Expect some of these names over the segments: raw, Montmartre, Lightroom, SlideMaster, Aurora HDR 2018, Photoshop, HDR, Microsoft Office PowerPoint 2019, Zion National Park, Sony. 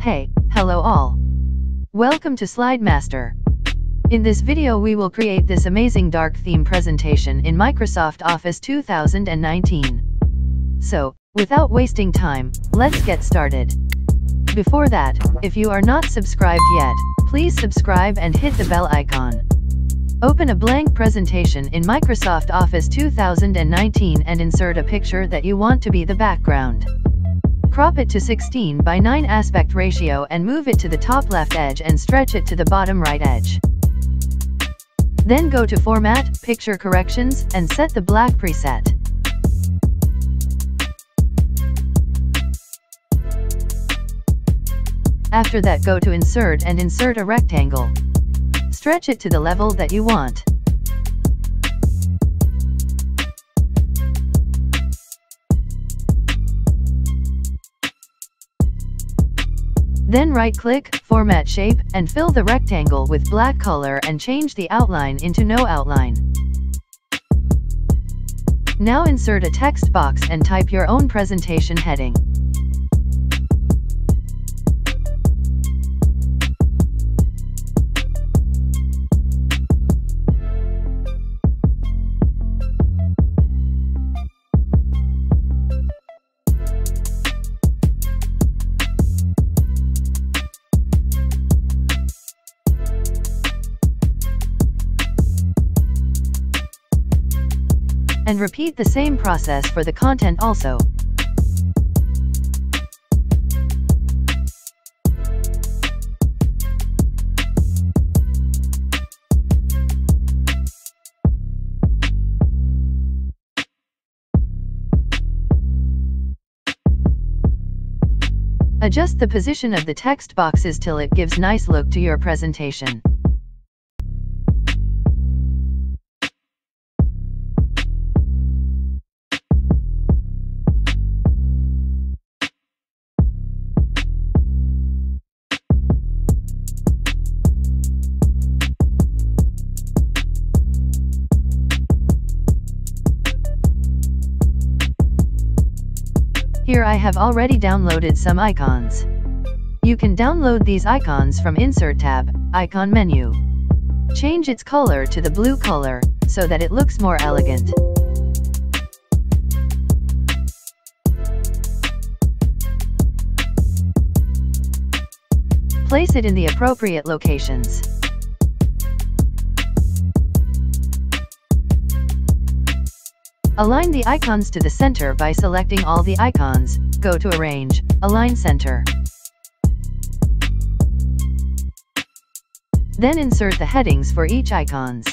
Hey, hello all. Welcome to SlideMaster. In this video we will create this amazing dark theme presentation in Microsoft Office 2019. So, without wasting time, let's get started. Before that, if you are not subscribed yet, please subscribe and hit the bell icon. Open a blank presentation in Microsoft Office 2019 and insert a picture that you want to be the background. Crop it to 16:9 aspect ratio and move it to the top left edge and stretch it to the bottom right edge. Then go to Format, Picture Corrections, and set the black preset. After that, go to Insert and insert a rectangle. Stretch it to the level that you want. Then right-click, Format Shape, and fill the rectangle with black color and change the outline into no outline. Now insert a text box and type your own presentation heading. And repeat the same process for the content also. Adjust the position of the text boxes till it gives nice look to your presentation. Here I have already downloaded some icons. You can download these icons from Insert tab, Icon menu. Change its color to the blue color, so that it looks more elegant. Place it in the appropriate locations. Align the icons to the center by selecting all the icons, go to Arrange, Align Center. Then insert the headings for each icons.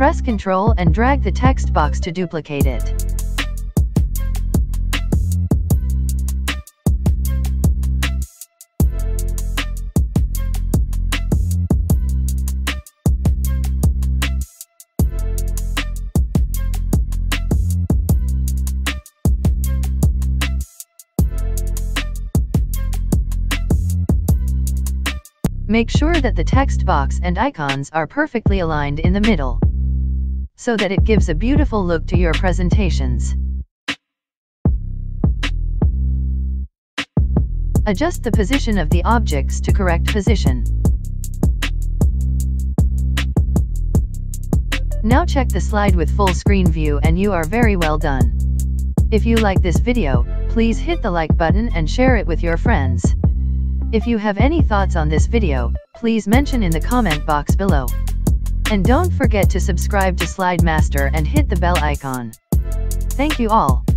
Press Ctrl and drag the text box to duplicate it. Make sure that the text box and icons are perfectly aligned in the middle, so that it gives a beautiful look to your presentations. Adjust the position of the objects to correct position. Now check the slide with full screen view and you are very well done. If you like this video, please hit the like button and share it with your friends. If you have any thoughts on this video, please mention in the comment box below. And don't forget to subscribe to SlideMaster and hit the bell icon. Thank you all.